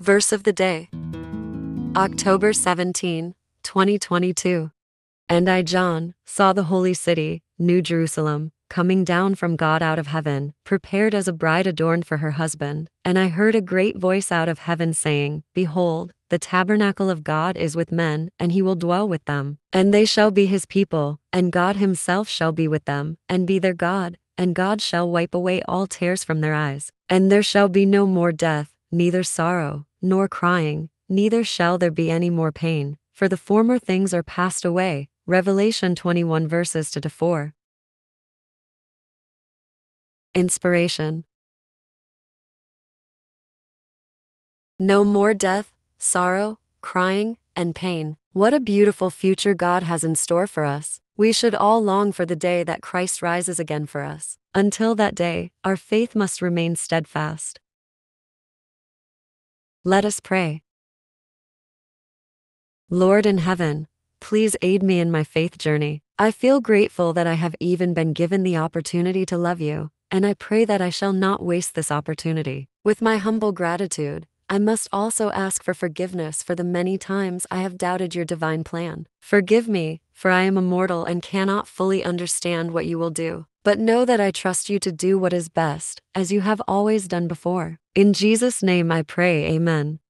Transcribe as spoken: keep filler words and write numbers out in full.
Verse of the day, October seventeenth, twenty twenty-two. And I, John, saw the holy city, New Jerusalem, coming down from God out of heaven, prepared as a bride adorned for her husband. And I heard a great voice out of heaven saying, Behold, the tabernacle of God is with men, and he will dwell with them. And they shall be his people, and God himself shall be with them, and be their God. And God shall wipe away all tears from their eyes. And there shall be no more death, neither sorrow, nor crying, neither shall there be any more pain, for the former things are passed away. Revelation twenty-one verses two to four. Inspiration. No more death, sorrow, crying, and pain. What a beautiful future God has in store for us. We should all long for the day that Christ rises again for us. Until that day, our faith must remain steadfast. Let us pray. Lord in heaven, please aid me in my faith journey. I feel grateful that I have even been given the opportunity to love you, and I pray that I shall not waste this opportunity. With my humble gratitude, I must also ask for forgiveness for the many times I have doubted your divine plan. Forgive me, for I am a mortal and cannot fully understand what you will do, but know that I trust you to do what is best, as you have always done before. In Jesus' name I pray, amen.